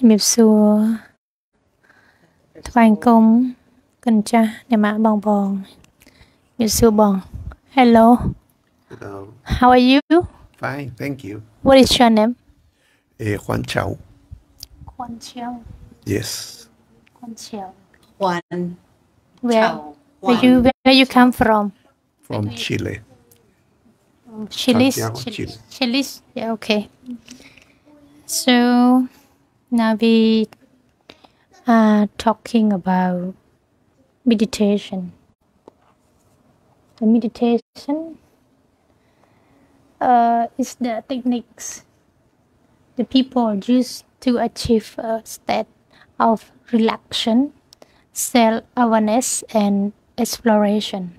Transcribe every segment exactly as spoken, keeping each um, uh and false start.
Mịp xưa Thoan công Cần cha Nè mã bong bong Mịp xưa bong Hello Hello How are you? Fine, thank you. What is your name? Uh, Juan Chao. Juan Chao. Yes. Juan Chao. Juan. Where? Juan. Where you where you come from? From Chile. From Chile. Santiago, Chile. Chile. Yeah. Okay. So now we are talking about meditation. The meditation. Uh, is the techniques the people use to achieve a state of relaxation, self-awareness, and exploration.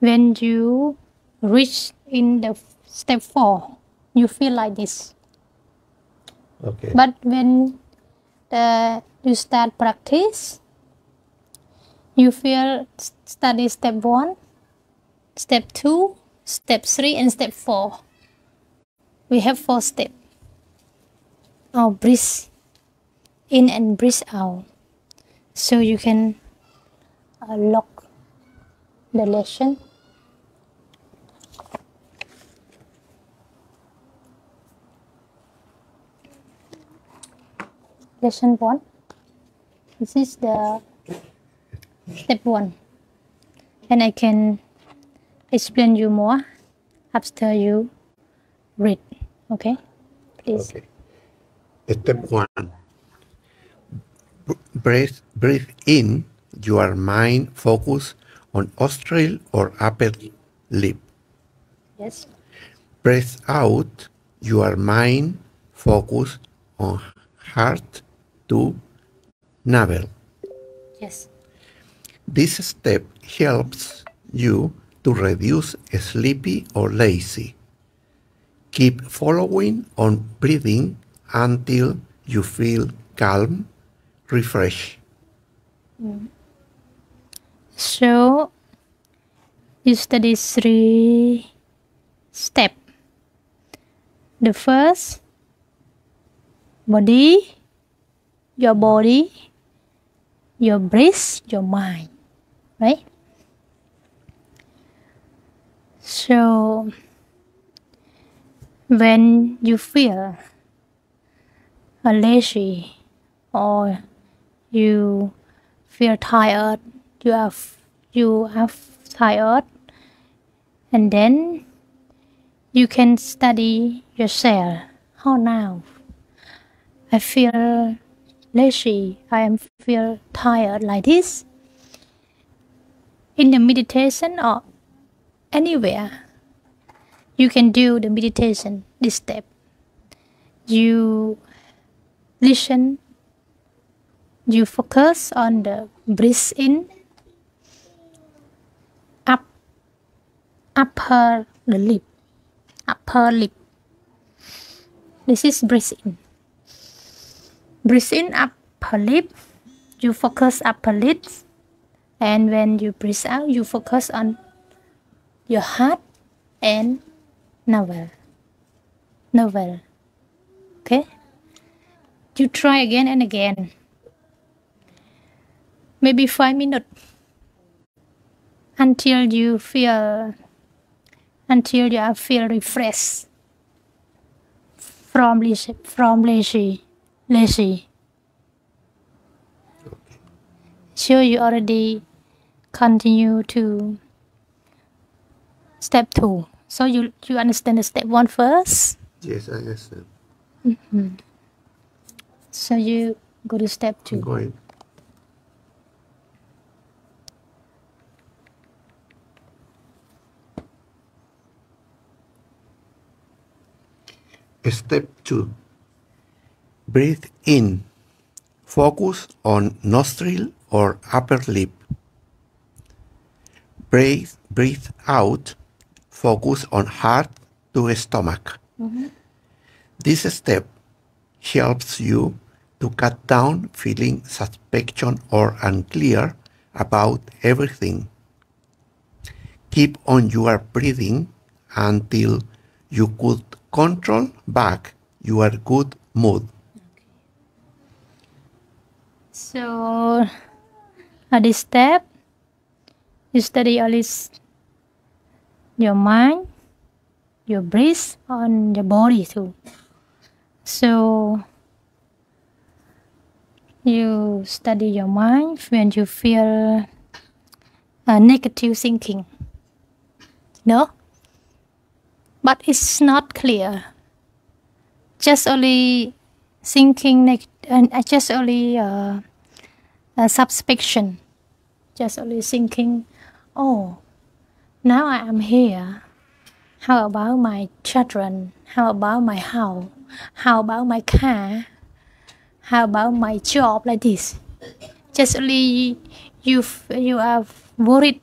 When you reach in the step four, you feel like this. Okay. But when the, you start practice, you feel study step one, step two, step three and step four. We have four steps. Oh, breathe in and breathe out. So you can uh, lock the lesson. Lesson one. This is the step one. And I can explain you more after you read. Okay, please. Okay. Step one. Breathe, breathe in. Your mind focus on nostril or upper lip. Yes. Breathe out. Your mind focus on heart to navel. Yes. This step helps you to reduce sleepy or lazy. Keep following on breathing until you feel calm, refreshed. Mm. So, you study three steps. The first, body, your body, your breath, your mind, right? So, when you feel lazy or you feel tired, you are you are tired, and then you can study yourself. How now? I feel lazy. I am feel tired like this. In the meditation or anywhere, you can do the meditation, this step. You listen, you focus on the breath in, up, upper the lip, upper lip. This is breath in. Breathe in, upper lip, you focus upper lip, and when you breathe out, you focus on your heart and navel. Navel. Okay? You try again and again. Maybe five minutes. Until you feel until you feel refreshed from lazy from lazy. Lazy. So you already continue to step two. So you you understand the step one first? Yes, I understand. Mm-hmm. So you go to step two. I'm going. Step two. Breathe in. Focus on nostril or upper lip. Breathe breathe out. Focus on heart to stomach. Mm-hmm. This step helps you to cut down feeling suspicion or unclear about everything. Keep on your breathing until you could control back your good mood. Okay. So at this step, you study at least your mind, your breath, and your body too. So you study your mind when you feel uh, negative thinking. No, but it's not clear. Just only thinking, neg and uh, just only uh, uh, suspicion. Just only thinking, oh, now I am here. How about my children? How about my house? How about my car? How about my job? Like this, just only you you are worried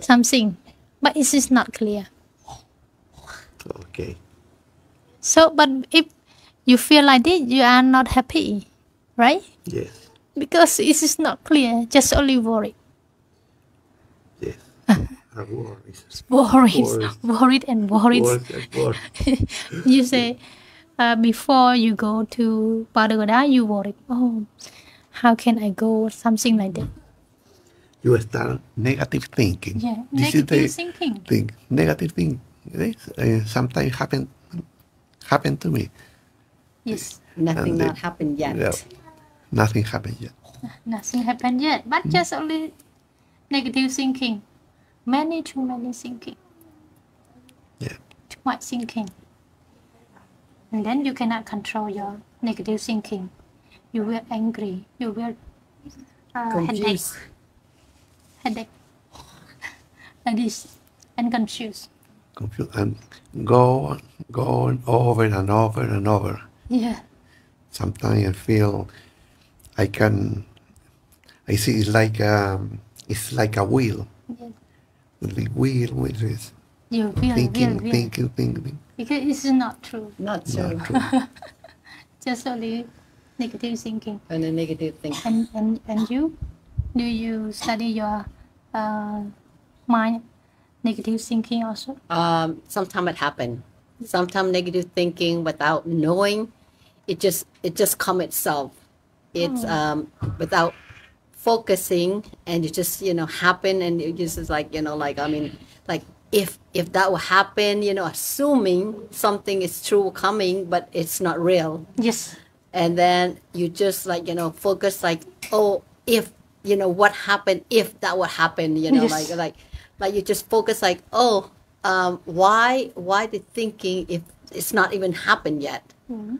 something, but it is not clear. Okay. So, but if you feel like this, you are not happy, right? Yes. Because it is not clear, just only worried. Yes. Worried. Worried. Worried and worried. Worried, worried. You say, uh, before you go to Pagoda, you worried. Oh, how can I go? Something like that. You start negative thinking. Yeah, this negative is the thinking. Thing. Negative thing. Uh, sometimes happen, happen to me. Yes. Nothing and not they, happened yet. Yeah, nothing happened yet. Nothing happened yet, but mm. just only negative thinking. Many, too many thinking. Yeah. Too much thinking. And then you cannot control your negative thinking. You will angry. You will uh, headache. Headache. Like this. And confused. Confused. And go, go over and over and over. Yeah. Sometimes I feel I can, I see it's like a, it's like a wheel. Yeah. The wheel, which is yeah, wheel, thinking, wheel, wheel. thinking, thinking. Because it's not true. Not true. Not true. Just only negative thinking. And a negative thinking. And, and, and you? Do you study your uh, mind, negative thinking also? Um, sometimes it happens. Sometimes negative thinking without knowing, it just it just comes itself. It's oh. um, without focusing, and it just, you know, happen, and it just is like, you know, like, I mean, like if if that will happen, you know, assuming something is true coming, but it's not real. Yes. And then you just like, you know, focus like, oh, if, you know, what happened, if that would happen, you know, yes. like, like, like you just focus like, oh, um, why, why the thinking if it's not even happened yet? Mm-hmm.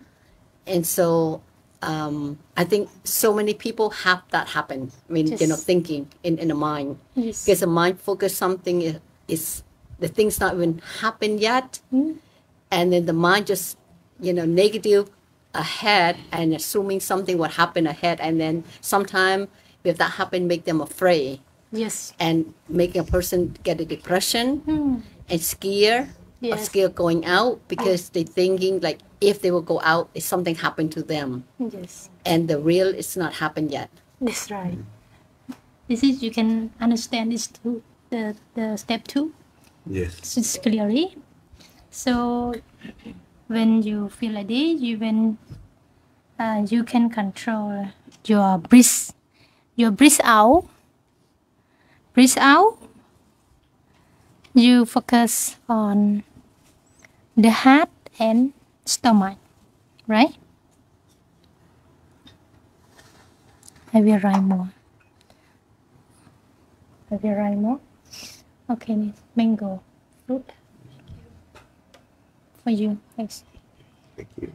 And so, Um, I think so many people have that happen. I mean, yes. you know, thinking in, in the mind. Yes. Because the mind focus something is, is the thing's not even happened yet. Mm. And then the mind just, you know, negative ahead and assuming something would happen ahead. And then sometime if that happen, make them afraid. Yes. And making a person get a depression mm. and scared. Yes. Or scared going out because oh. they're thinking like if they will go out, if something happened to them. Yes. And the real is not happened yet. That's right. This is, you can understand this too, the, the step two. Yes. So it's clearly. So when you feel like this, you, when, uh, you can control your breath, your breath out, breathe out. You focus on the heart and stomach, right? I will write more. I will write more. Okay, mango fruit for you. Thanks. Thank you.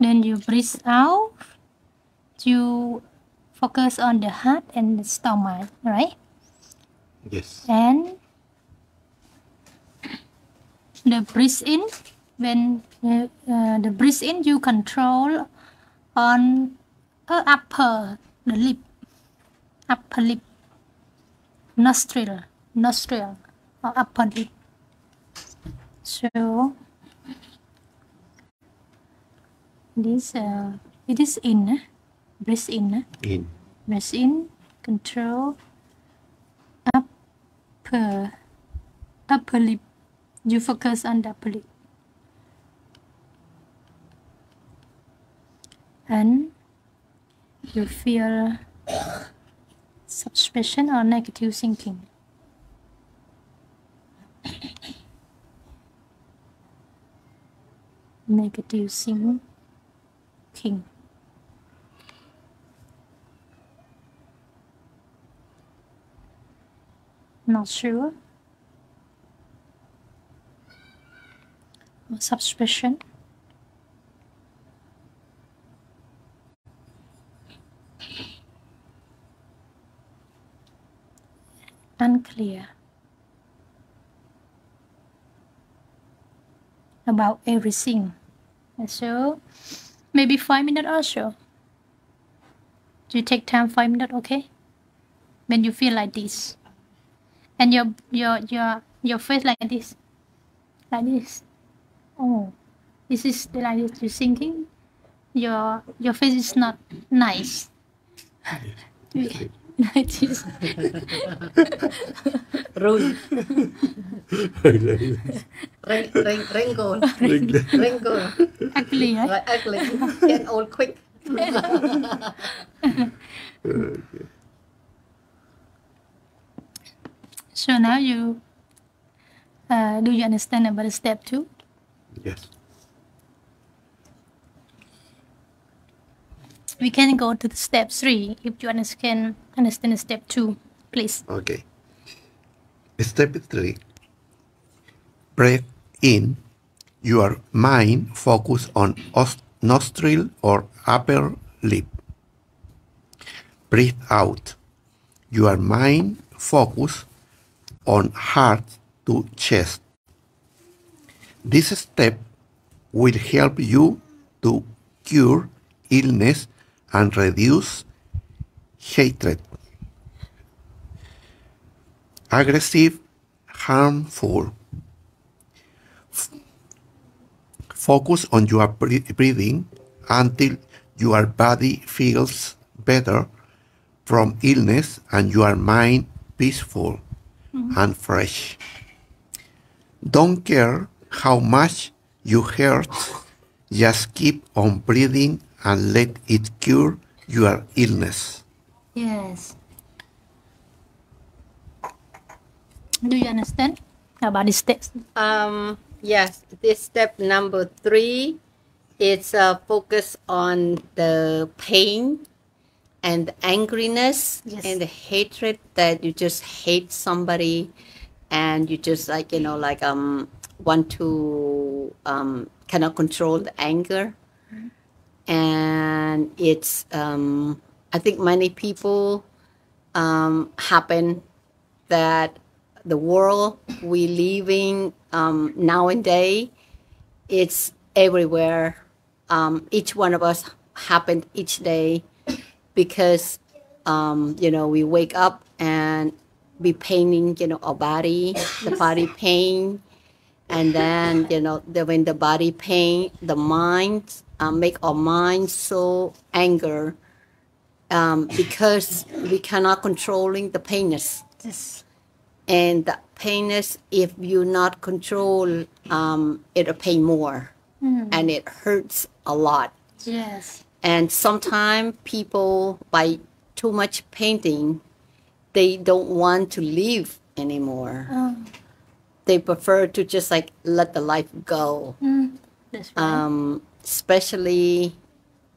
Then you breathe out, you focus on the heart and the stomach, right? Yes. And the breathe in, when uh, uh, the breathe in, you control on uh, upper, the lip, upper lip, nostril, nostril, or upper lip. So this uh, it is in uh, breathe in uh, in breathe in, control upper upper lip you focus on the public. And you feel suspicion or negative thinking. Negative thinking. Not sure. Or suspicion. Unclear about everything. So maybe five minutes or so. Do you take time five minutes, okay? When you feel like this, and your your your your face like this, like this. Oh, this is like this. You're thinking. Your your face is not nice. Like this. Rule. Wrinkle. Wrinkle. Ugly, huh? Like ugly. Get old quick. Okay. So now you, uh, do you understand about step two? Yes. We can go to the step three if you understand understand step two, please. Okay. Step three. Breathe in. Your mind focus on nostril or upper lip. Breathe out. Your mind focus on heart to chest. This step will help you to cure illness and reduce hatred, aggressive, harmful. F focus on your breathing until your body feels better from illness and your mind peaceful mm-hmm. and fresh. Don't care how much you hurt, just keep on breathing and let it cure your illness. Yes. Do you understand about this step? Um, yes, this step number three is uh, focus on the pain and the angriness yes. and the hatred that you just hate somebody and you just like, you know, like um want to um cannot control the anger. And it's um I think many people um happen that the world we live in um nowadays, it's everywhere. Um each one of us happened each day because um you know, we wake up and be paining, you know, our body, the body pain, and then you know the, when the body pain, the mind Um, make our mind so anger um, because we cannot controlling the painness. Yes. And the painness, if you not control, um, it'll pain more, mm. and it hurts a lot. Yes. And sometimes people, by too much painting, they don't want to live anymore. Oh. They prefer to just like let the life go. Mm. That's right. Um, especially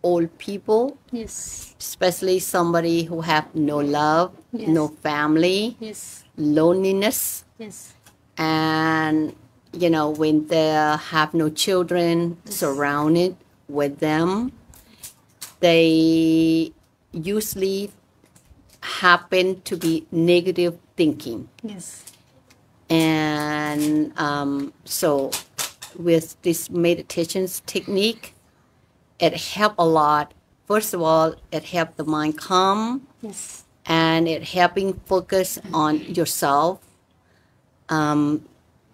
old people, yes. especially somebody who have no love, yes. no family, yes. loneliness, yes. and you know, when they have no children yes. surrounded with them, they usually happen to be negative thinking. Yes. And um, so with this meditations technique, it helped a lot. First of all, it helped the mind calm, yes. and it helping focus on yourself, um,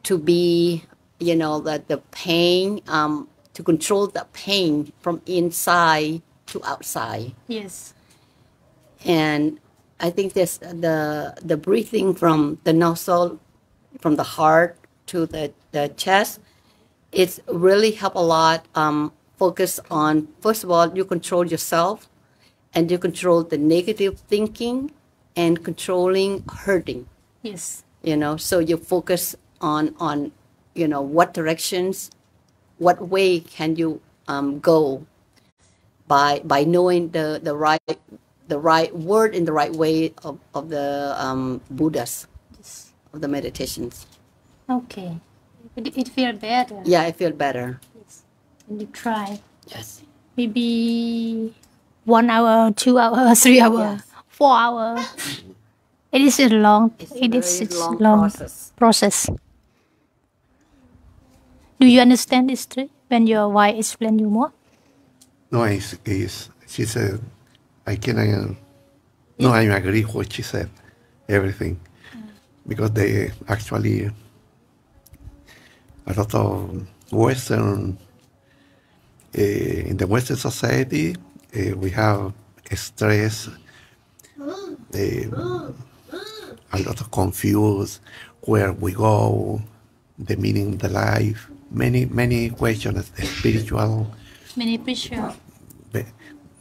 to be, you know, that the pain, um, to control the pain from inside to outside. Yes. And I think this the the breathing from the nostril, from the heart to the, the chest, it's really helped a lot. Um, focus on, first of all, you control yourself, and you control the negative thinking and controlling hurting. Yes. You know, so you focus on, on you know, what directions, what way can you um, go by by knowing the, the right the right word in the right way of, of the um, Buddhas, yes. of the meditations. Okay. It, it feels better. Yeah, it feels better. Yes. And you try. Yes. Maybe one hour, two hour, three hour, yes. four hour. It is a long, it's it is a long, long process. process. Do you understand this tree when your wife explain you more? No, it's, it's, she said, I cannot, no, I agree with what she said, everything. Because they actually, a lot of Western, uh, in the Western society, uh, we have stress, uh, a lot of confused, where we go, the meaning of the life, many, many questions, the spiritual. Many pressure.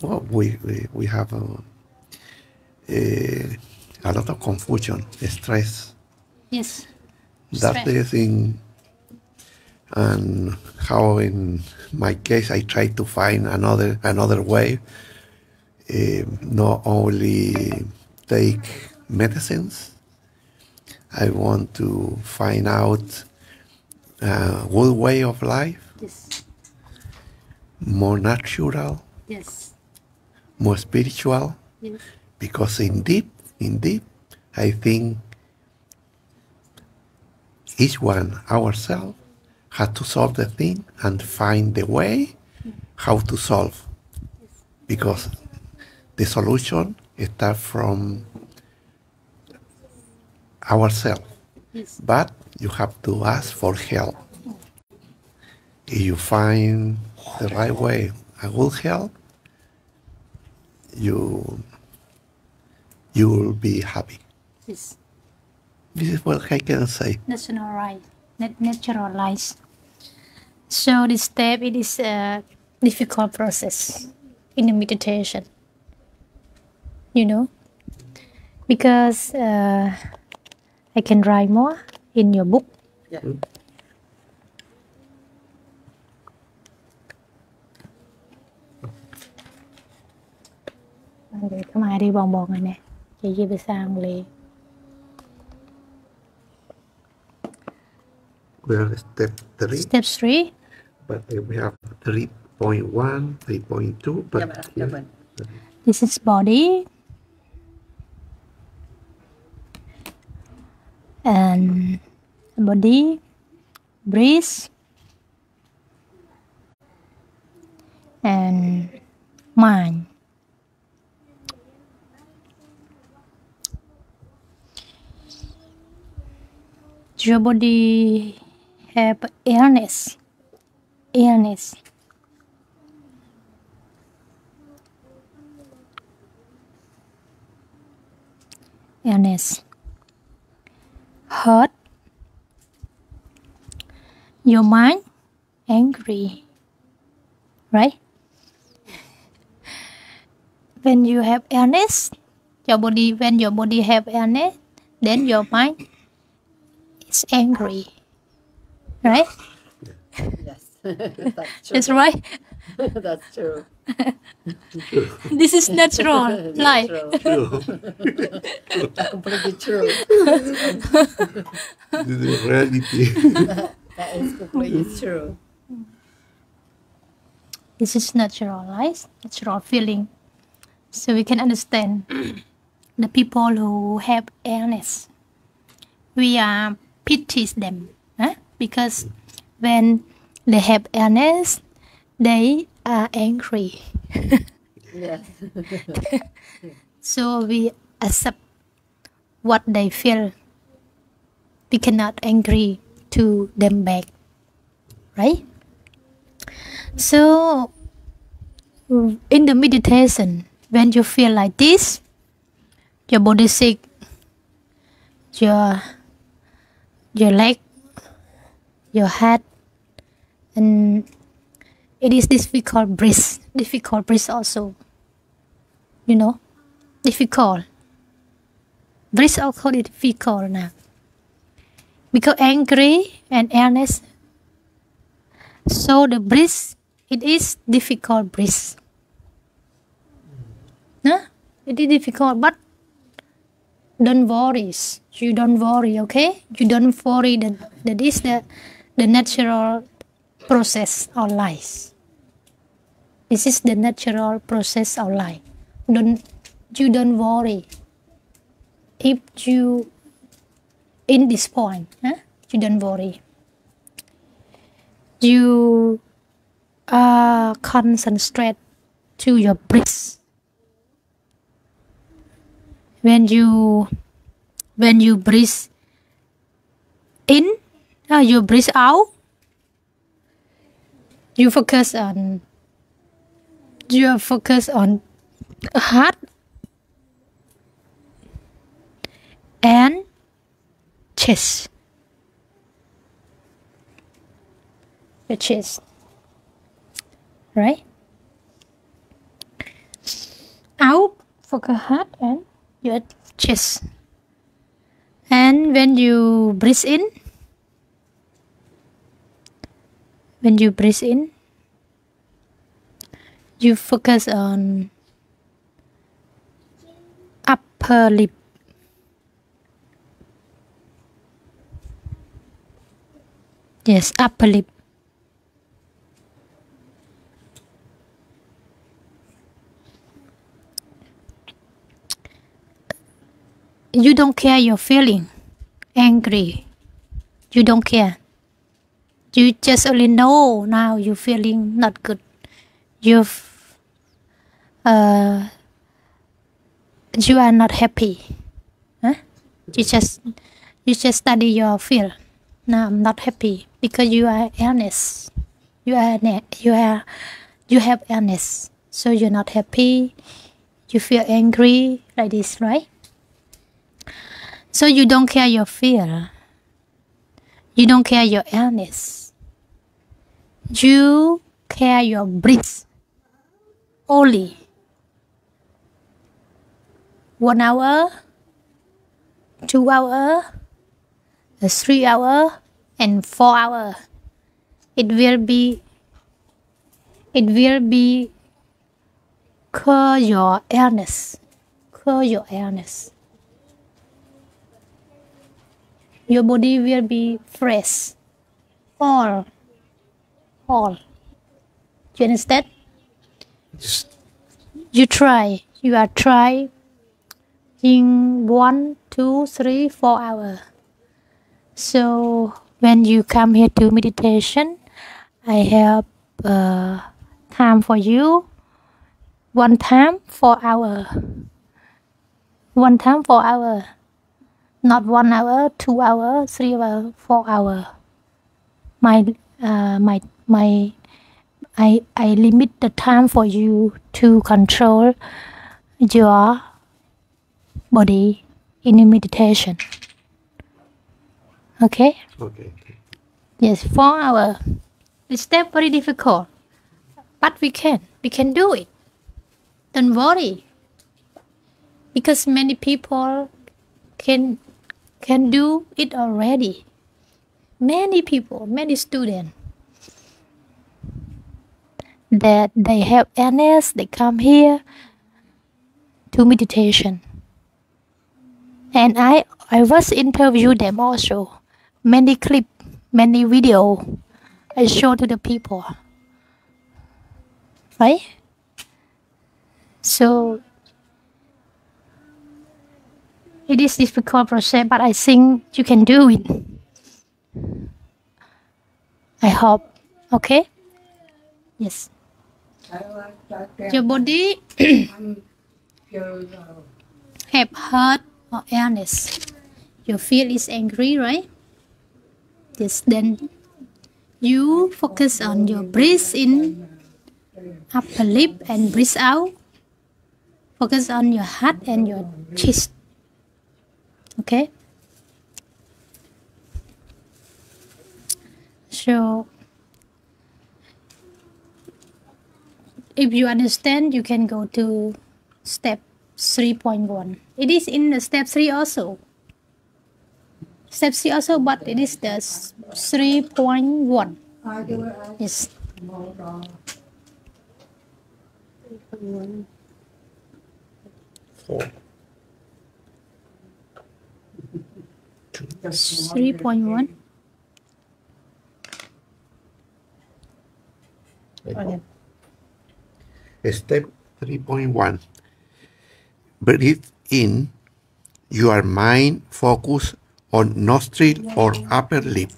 Well, we, we, we have uh, uh, a lot of confusion, stress. Yes. That's the thing. And how in my case I try to find another, another way, uh, not only take medicines, I want to find out a good way of life, yes. more natural, yes. more spiritual, yes. because in deep, in deep, I think each one, ourselves, has to solve the thing and find the way how to solve, yes. because the solution starts from ourselves, yes. but you have to ask for help. If you find the right way, a good help, you you will be happy. Yes. This is what I can say. Natural right, natural life. So this step, it is a difficult process in the meditation. You know, because. Uh, I can write more in your book. Yeah. Để có ai đi bồng bồng này nè, chị đi về sang liền. We are step three. Step three. But we have three point one, three point two. But yeah, but, yeah. This is body. And body, breath, and mind. Your body have awareness, awareness. Awareness. Hurt, your mind angry, right? When you have illness, your body, when your body have illness, then your mind is angry, right? Yes, that's true. That's right. That's true. This is natural life. Completely true. This is reality. That is completely true. This is natural life, natural feeling. So we can understand the people who have illness. We are pity them, huh? Because when they have illness, they are angry. Yes. So we accept what they feel. We cannot angry to them back, right? So in the meditation, when you feel like this, your body sick, your your leg your head, and it is difficult breath, difficult breath also, you know, difficult. Breath also is difficult now. Because angry and earnest, so the breath, it is difficult breath. Huh? It is difficult, but don't worry. You don't worry, okay? You don't worry. That, that is the, the natural process of life. This is the natural process of life. Don't, you don't worry. If you, in this point, huh? You don't worry. You uh, concentrate to your breath. When you, when you breathe in, uh, you breathe out, you focus on, you focus on heart and chest, the chest, right? Out, focus heart and your chest. And when you breathe in, when you breathe in, you focus on upper lip, yes, upper lip, you don't care your feeling, angry, you don't care, you just only know now you're feeling not good, you've, uh, you are not happy, huh? You just, you just study your feel, now I'm not happy, because you are earnest, you are, you are, you have earnest, so you're not happy, you feel angry, like this, right? So you don't care your fear. You don't care your illness. You care your breath only. One hour, two hour, three hour, and four hour. It will be. It will be. Cure your illness. Cure your illness. Your body will be fresh. All. All. You understand? Yes. You try. You are trying in one, two, three, four hours. So when you come here to meditation, I have uh, time for you. One time, four hours. One time, four hours. Not one hour, two hour, three hour, four hour. My, uh, my, my, I, I limit the time for you to control your body in meditation. Okay? Okay. Yes, four hour. It's still very difficult, but we can, we can do it. Don't worry, because many people can. Can do it already. Many people, many students, that they have N S, they come here to meditation. And I, I was interviewed them also. Many clip, many video, I show to the people. Right? So. It is difficult process, but I think you can do it. I hope. Okay? Yes. Your body have hurt or illness. Your feel is angry, right? Yes, then you focus on your breath in, upper lip, and breathe out. Focus on your heart and your chest. Okay, So if you understand, you can go to step three point one. It is in the step three also. Step three also, but it is the three point one. Yes. three point one. Okay. Step three point one. Breathe in. Your mind focus on nostril or upper lip.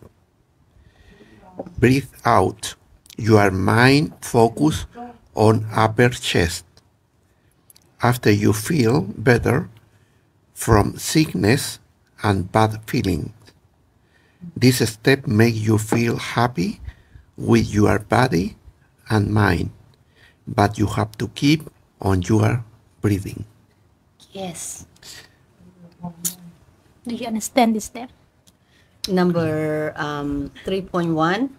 Breathe out. Your mind focus on upper chest. After you feel better from sickness and bad feelings, this step makes you feel happy with your body and mind, but you have to keep on your breathing. Yes. Do you understand this step? Number um, three point one.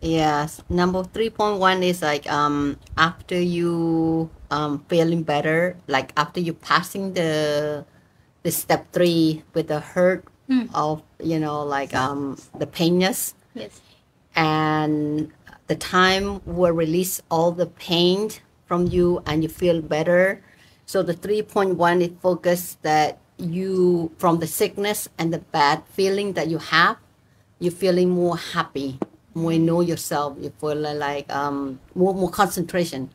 Yes. Number three point one is like um, after you um, feeling better, like after you passing the the step three with the hurt mm. of, you know, like um, the painness. Yes. And the time will release all the pain from you and you feel better. So the three point one, it focuses that you, from the sickness and the bad feeling that you have, you're feeling more happy, more know yourself, you feel like um, more, more concentration,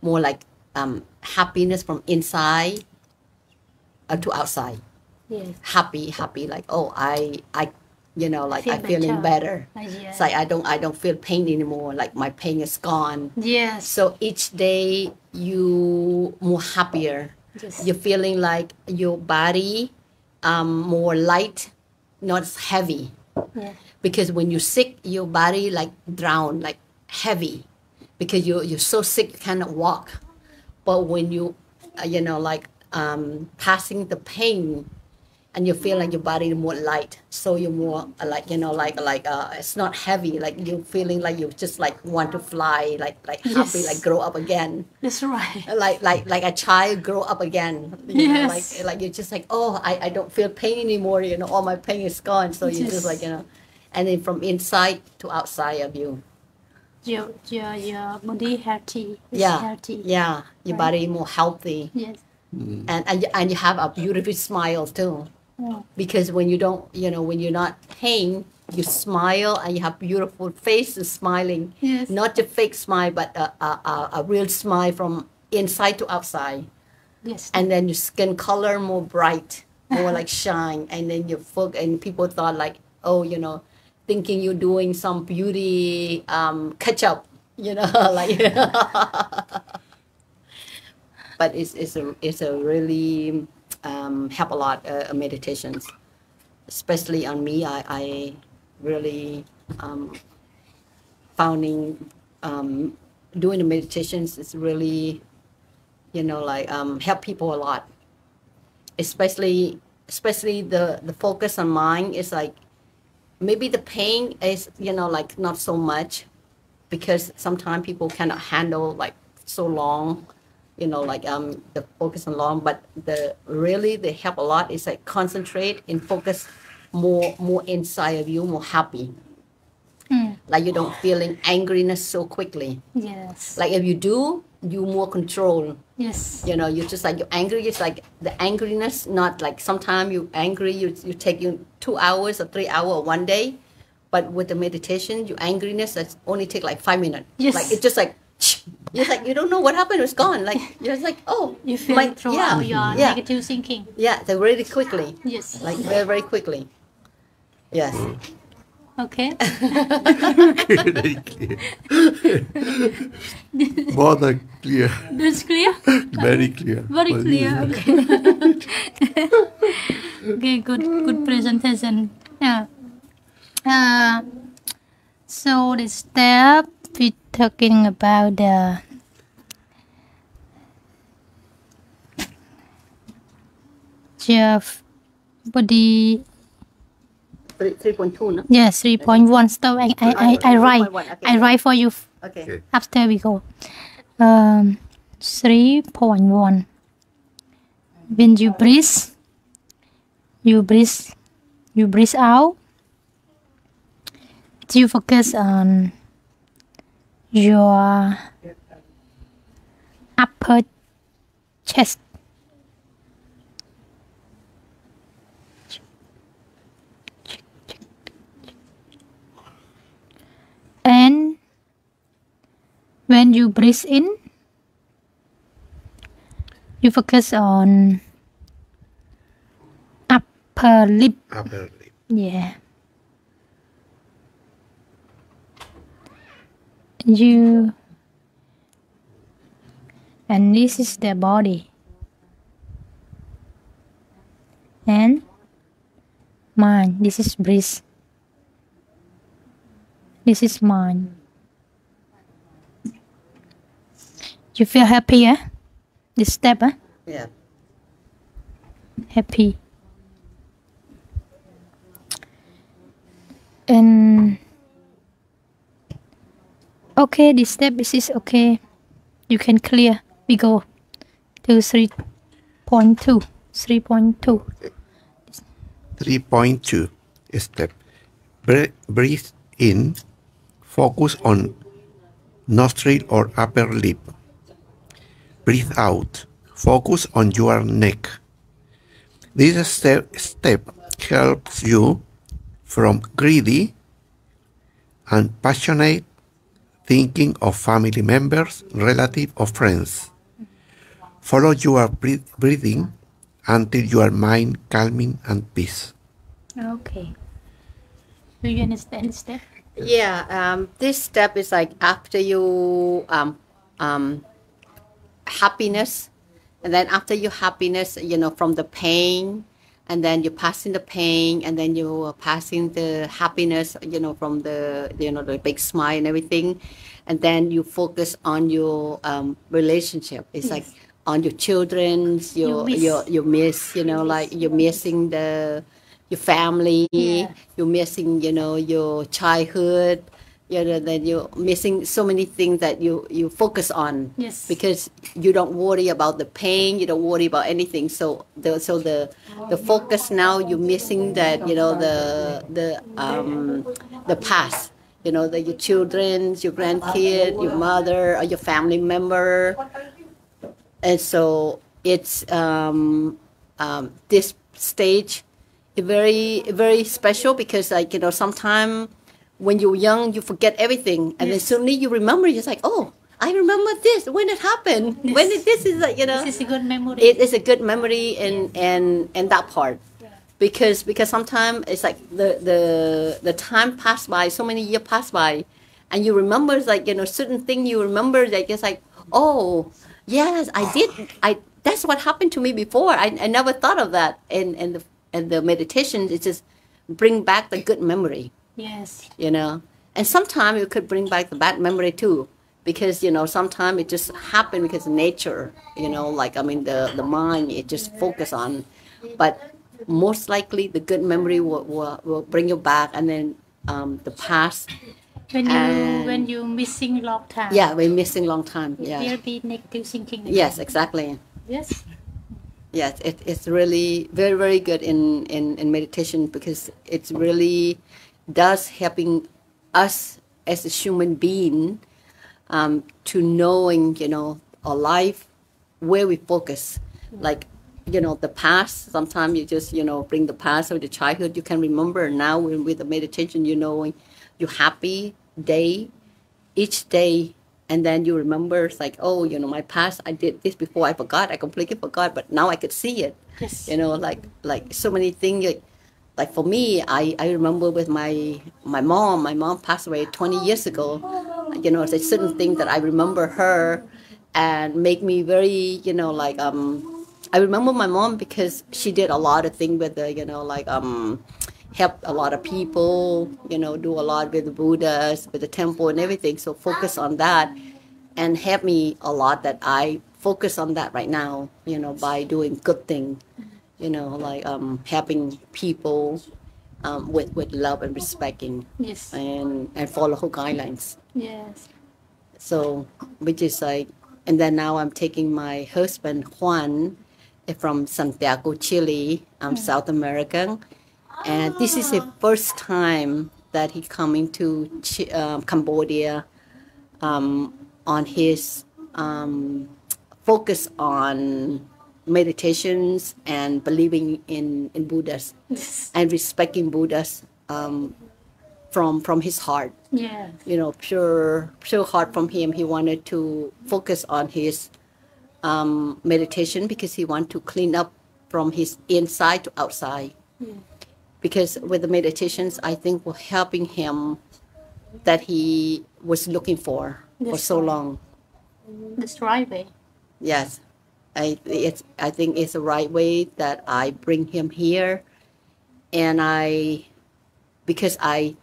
more like um, happiness from inside uh, to outside. Yes. Happy, happy, like, oh, I, I, you know, like feel I'm feeling better. Uh, yeah. It's like I don't, I don't feel pain anymore. Like my pain is gone. Yes. So each day you more happier. Yes. You're feeling like your body, um, more light, not heavy. Yeah. Because when you're sick, your body like drown, like heavy, because you you're so sick you cannot walk. But when you, uh, you know, like um, passing the pain. And you feel like your body is more light, so you're more like, you know, like like uh, it's not heavy. Like you're feeling like you just like want to fly, like like yes. happy, like grow up again. That's right. Like like like a child grow up again. You yes. know, like like you're just like, oh, I I don't feel pain anymore. You know, all my pain is gone. So you yes. just like, you know, and then from inside to outside of you. Your your your body healthy. It's yeah. Healthy. Yeah. Your right. body more healthy. Yes. Mm. And and you, and you have a beautiful smile too. Yeah. Because when you don't, you know, when you're not pain, you smile and you have beautiful face and smiling. Yes. Not a fake smile, but a, a, a real smile from inside to outside. Yes. And then your skin color more bright, more like shine. And then you folk and people thought like, oh, you know, thinking you're doing some beauty um, catch up, you know, like. But it's it's a it's a really. Um, help a lot uh, meditations, especially on me. I, I really um, founding um, doing the meditations is really, you know, like um, help people a lot. Especially especially the the focus on mind is like maybe the pain is, you know, like not so much, because sometimes people cannot handle like so long. You know, like um, the focus on long, but the really they help a lot is like concentrate and focus more, more inside of you, more happy. Mm. Like you don't feeling angriness so quickly. Yes. Like if you do, you more control. Yes. You know, you just like you're angry. It's like the angriness, not like sometimes you angry. You you take you two hours or three hours or one day, but with the meditation, your angriness that's only take like five minutes. Yes. Like it's just like. It's like you don't know what happened. It's gone. Like you're just like, oh, you feel my, through yeah, all your yeah. negative thinking. Yeah, they really quickly. Yes. Like very very quickly. Yes. Okay. More than clear. That's clear. Very clear. Very clear. Okay. Okay. Good. Good presentation. Yeah. Uh, so the step. We're talking about the uh, body three point two, no? Yes, three point one. Stop. I, I, I, I write. Okay. I write for you. Okay. Okay. After we go. Um, three point one. When you breathe, you breathe, you breathe out. You focus on your upper chest. And when you breathe in, you focus on upper lip. Upper lip. Yeah. You. And this is the body. And mind. This is breath. This is mind. You feel happy, eh? This step, eh? Yeah. Happy. And okay, this step this is okay. You can clear. We go to three point two. Three point two. Three point two step. Breathe in. Focus on nostril or upper lip. Breathe out. Focus on your neck. This step, step helps you from greedy and passionate thinking of family members, relatives, or friends. Follow your breathing until your mind calming and peace. Okay. Do you understand this step? Yeah, um, this step is like after you um, um, happiness, and then after you happiness, you know, from the pain, and then you passing the pain, and then you passing the happiness, you know, from the, you know, the big smile and everything, and then you focus on your um, relationship. It's yes. Like on your children, your, you miss. your you miss, you know, you like miss. You're missing the. Your family, yeah. You're missing, you know, your childhood. You know, then you're missing so many things that you you focus on. Yes. Because you don't worry about the pain. You don't worry about anything. So the so the the focus now you're missing that, you know, the the um the past. You know, the your children, your grandkid, your mother, or your family member. And so it's um um this stage. Very, very special because, like, you know, sometimes when you're young, you forget everything, and yes. Then suddenly you remember. You're like, oh, I remember this when it happened. Yes. When it, this is like, you know, this is a good memory. It is a good memory, and yes. and and that part, yeah. because because sometimes it's like the the the time passed by, so many years passed by, and you remember, it's like, you know, certain thing you remember that it's like, oh, yes, I did. I that's what happened to me before. I I never thought of that, and and. The, And the meditation is just bring back the good memory. Yes. You know, and sometimes you could bring back the bad memory too, because, you know, sometimes it just happened because of nature, you know, like, I mean, the, the mind, it just focus on, but most likely the good memory will, will, will bring you back, and then um, the past. When you when you missing long time. Yeah, we're missing long time. Yeah. There'll be negative thinking. Again. Yes, exactly. Yes. Yes, it, it's really very, very good in, in, in meditation, because it's really does helping us as a human being um, to knowing, you know, our life, where we focus. Like, you know, the past, sometimes you just, you know, bring the past or the childhood, you can remember. Now with the meditation, you know, you're happy day, each day. And then you remember, it's like, oh, you know, my past, I did this before, I forgot, I completely forgot, but now I could see it. Yes. You know, like like so many things. Like, like for me, I, I remember with my my mom, my mom passed away twenty years ago. You know, it's a certain thing that I remember her and make me very, you know, like, um, I remember my mom because she did a lot of things with the, you know, like, um, helped a lot of people, you know, do a lot with the Buddhas, with the temple and everything. So focus on that and help me a lot that I focus on that right now, you know, by doing good thing, you know, like um, helping people um, with with love and respecting, yes, and and follow her guidelines. Yes. So, which is like, and then now I'm taking my husband Juan from Santiago, Chile, um, mm. South American, and this is the first time that he coming to Ch uh, Cambodia um, on his um, focus on meditations and believing in, in Buddhas, yes, and respecting Buddhas um, from from his heart. Yeah, you know, pure pure heart from him. He wanted to focus on his um, meditation because he wanted to clean up from his inside to outside. Yeah. Because with the meditations, I think were helping him that he was looking for this for so long. The right way. Yes, I it's I think it's the right way that I bring him here, and I because I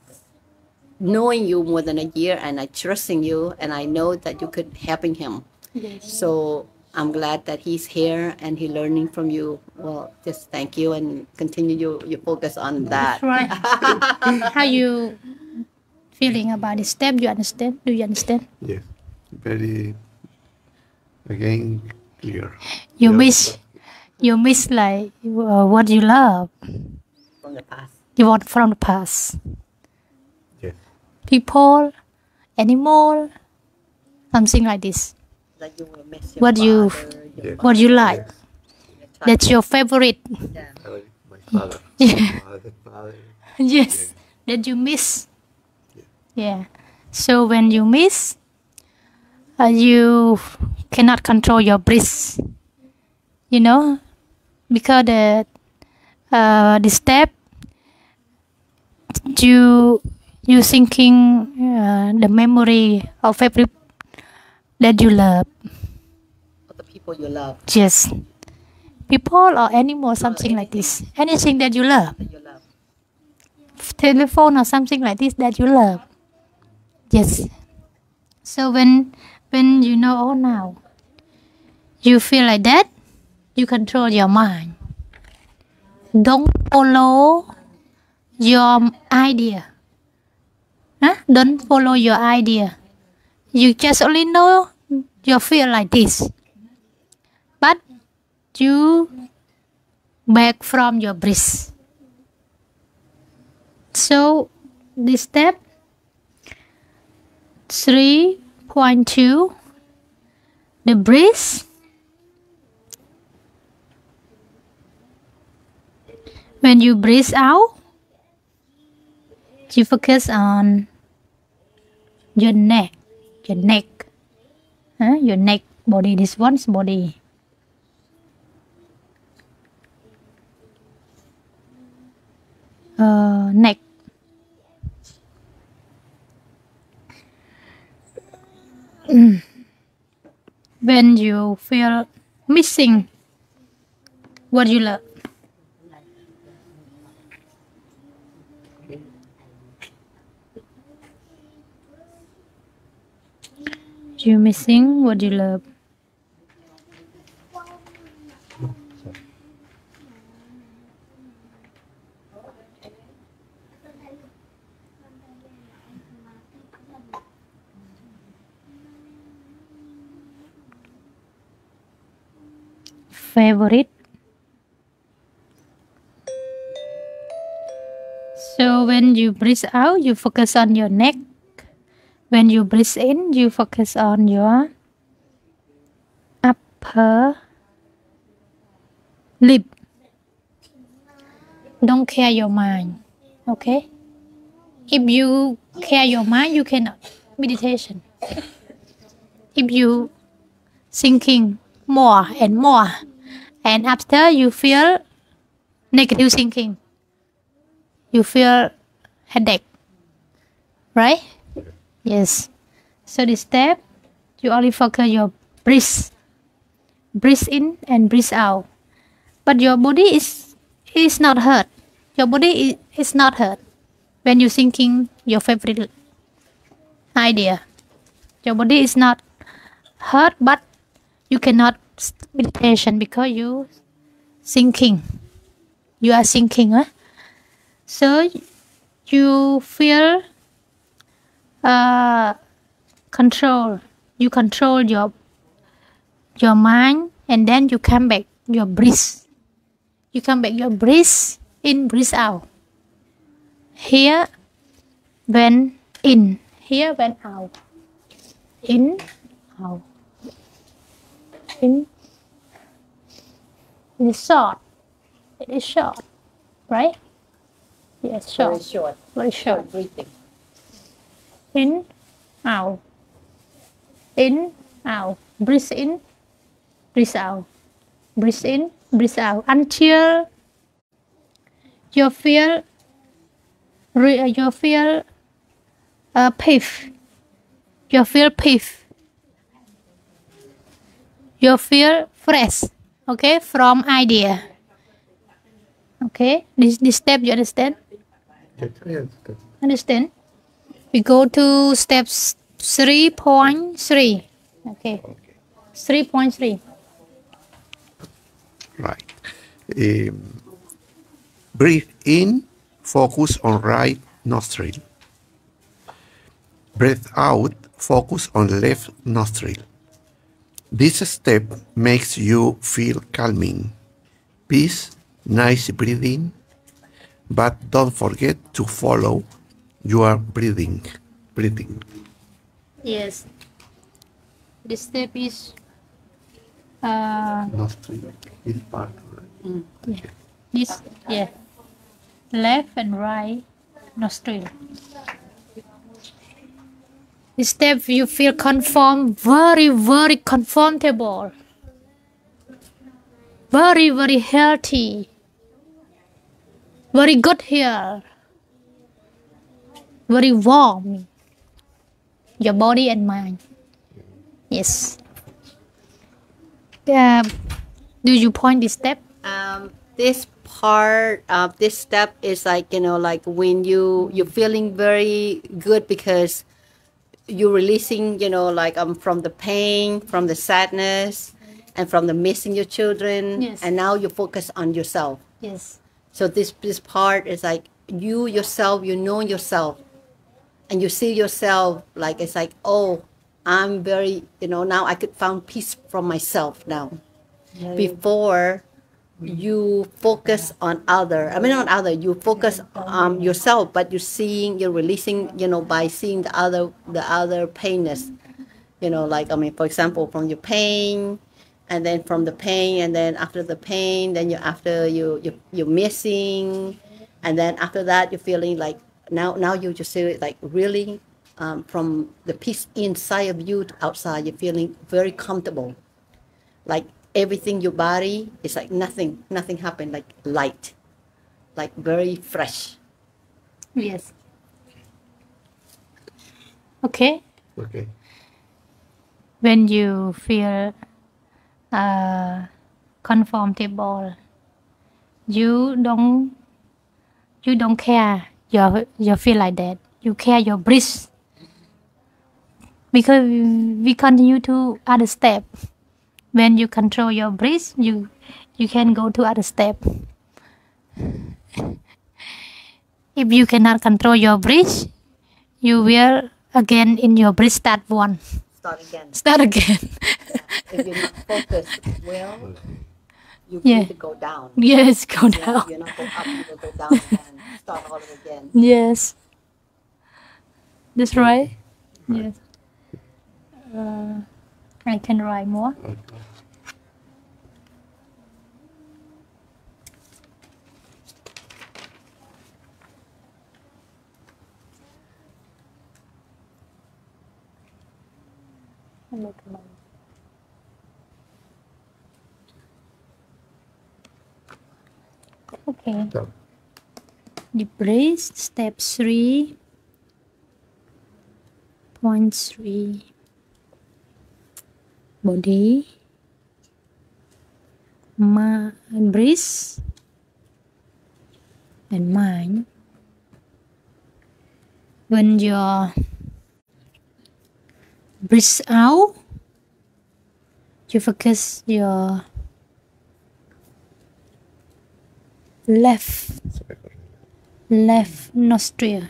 knowing you more than a year and I trusting you and I know that you could helping him. Yes. So I'm glad that he's here and he's learning from you. Well, just thank you and continue your, your focus on that. That's right. How you feeling about this step? You understand? Do you understand? Yes. Very, again, clear. You clear. miss, you miss like uh, what you love. From the past. You want from the past. Yes. People, animal, something like this. Like you will miss your what father, you, your yes. what you like, yes. That's your favorite. Yeah. My father, yeah. father, father. Yes, yeah. That you miss. Yeah. Yeah. So when you miss, uh, you cannot control your breath. You know, because the uh, the step you you thinking uh, the memory of every. That you love. Or the people you love. Yes. People or animals, something or like this. Anything that you love. That you love. Telephone or something like this that you love. Yes. So when when you know all now, you feel like that, you control your mind. Don't follow your idea. Huh? Don't follow your idea. You just only know you feel like this, but you back from your breath. So this step three point two, the breath. When you breathe out, you focus on your neck. Your neck, huh? Your neck, body, this one's body. Uh, neck. When you feel missing what you love, you missing what you love. Favorite. So when you breathe out, you focus on your neck. When you breathe in, you focus on your upper lip. Don't care your mind, okay? If you care your mind, you cannot meditation. If you thinking more and more, and after you feel negative thinking, you feel headache, right? Yes. So this step, you only focus your breath, breathe in and breathe out. But your body is is not hurt. Your body is, is not hurt when you thinking your favorite idea. Your body is not hurt, but you cannot meditation because you thinking. You are thinking, huh? So you feel uh, control. You control your your mind, and then you come back your breath. You come back your breath in, breath out. Here when in, here when out. In, out. In. It is short. It is short, right? Yes, short. Very short. Very short breathing. In, out. In, out. Breathe in, breathe out. Breathe in, breathe out. Until you feel, you feel uh, peace. You feel peace. You feel fresh. Okay, from idea. Okay, this this step you understand? Yes. Understand? We go to steps three point three. Okay. Okay. Three point three. Right. Um, breathe in. Focus on right nostril. Breathe out. Focus on left nostril. This step makes you feel calming, peace, nice breathing, but don't forget to follow your breathing. Breathing. Yes. This step is. Uh, nostril. This part. Right? Yeah. Okay. This, yeah. Left and right nostril. This step you feel conform, very, very comfortable. Very, very healthy. Very good here. Very warm. Your body and mind. Yes. Uh, do you point this step? Um, this part of this step is like, you know, like when you, you're feeling very good because you're releasing, you know, like um, from the pain, from the sadness, and from the missing your children. Yes. And now you focus on yourself. Yes. So this this part is like you yourself, you know yourself, and you see yourself like it's like, oh, I'm very, you know, now I could find peace from myself now. Very Before you focus on other, I mean on other, you focus on um, yourself, but you're seeing, you're releasing, you know, by seeing the other, the other painness, you know, like, I mean, for example, from your pain, and then from the pain, and then after the pain, then you're after, you, you, you're missing, and then after that, you're feeling like, now, now you just see it like really, um, from the peace inside of you to outside, you're feeling very comfortable, like, everything, your body is like nothing, nothing happened, like light, like very fresh. Yes. Okay. Okay. When you feel uh, comfortable, you don't, you don't care your, you feel like that. You care your breath, because we continue to other step. When you control your breath, you you can go to other step. If you cannot control your breath, you will again in your breath start one. Start again. Start again. If you're not focused well, you yeah. need to go down. Yes, go down. Yeah, if you're not going up, you will go down and start all over again. Yes. That's right. Yes. Uh, I can write more. Okay. Okay. So. Deep breath, step three point three. Body, mind, breath, and mind. When you breathe out, you focus your left left nostril.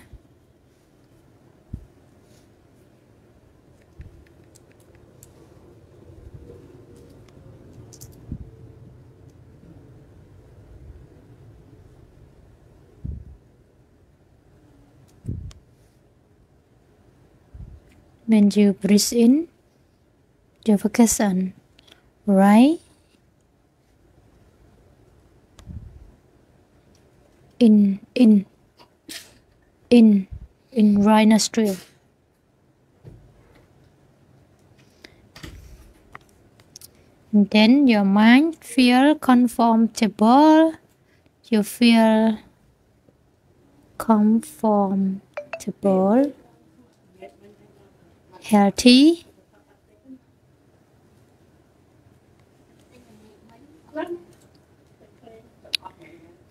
When you breathe in, you focus on right in in in in right nostril. Then your mind feel comfortable. You feel comfortable. Healthy,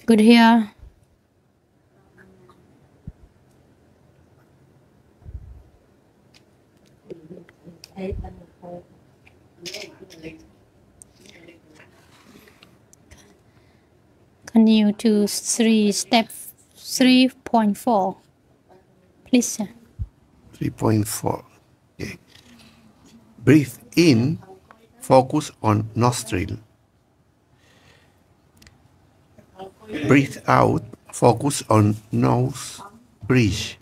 good here. Continue to three step three point four, please. Three point four. Okay. Breathe in, focus on nostril. Breathe out, focus on nose bridge.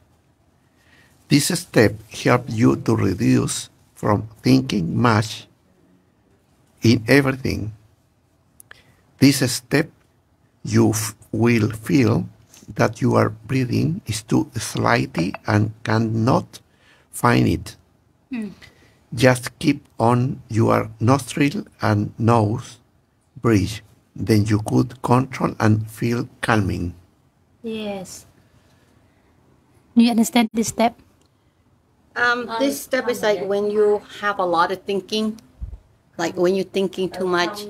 This step helps you to reduce from thinking much in everything. This step you will feel that your breathing is too slightly and cannot find it. Just keep on your nostril and nose bridge. Then you could control and feel calming. Yes. Do you understand this step? Um, this step is like when you have a lot of thinking, like when you're thinking too much.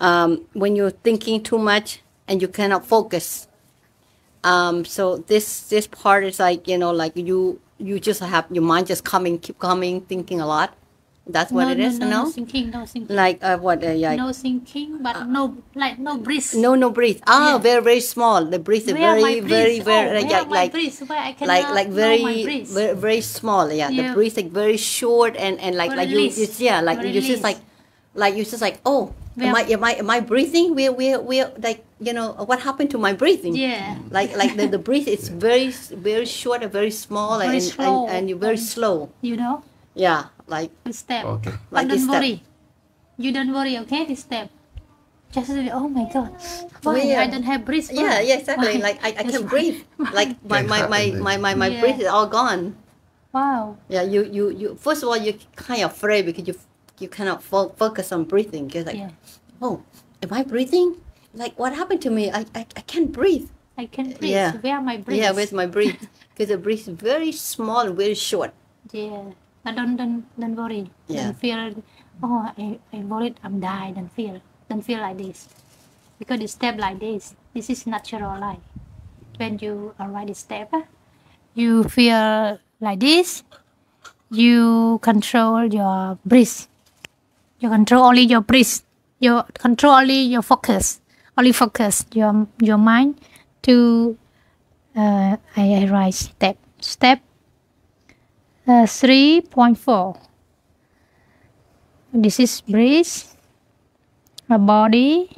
Um, when you're thinking too much and you cannot focus. Um, so this this part is like, you know, like you you just have your mind just coming, keep coming, thinking a lot. That's what no, it is, no? No, no thinking, no thinking. Like uh, what? Uh, yeah. No thinking, but uh, no, like no breath. No, no breath. Ah, yeah. Very, very small. The breath is where very, very, very, oh, yeah, like like like very, very, very small. Yeah, yeah. The breath like very short and and like like you, you, yeah, like you just like like you just like oh. Am I, am, I, am I breathing? We're, we're, we're, like, you know, what happened to my breathing? Yeah. Like, like the, the breath is very, very short and very small very and, and, and you're very um, slow. You know? Yeah. Like, this step. Okay. Like don't step. Worry. You don't worry, okay? This step. Just, oh my God. Why? Yeah. I don't have breath. Why? Yeah, yeah, exactly. Why? Like, I, I can't breathe. Like, my, my, my, my, my, my yeah. breath is all gone. Wow. Yeah, you, you, you, first of all, you're kind of afraid because you You cannot fo focus on breathing. You're like, yeah. Oh, am I breathing? Like, what happened to me? I, I, I can't breathe. I can't breathe. Yeah. Where are my breath? Yeah, where's my breath? Because the breath is very small and very short. Yeah. But don't, don't, don't worry. Yeah. Don't feel, oh, I, I worried, I'm dying. Don't feel, don't feel like this. Because this step like this, this is natural life. When you arrive this step, you feel like this, you control your breath. You control only your breath. You control only your focus. Only focus your your mind to uh, I write step step uh, three point four. This is breath, a body,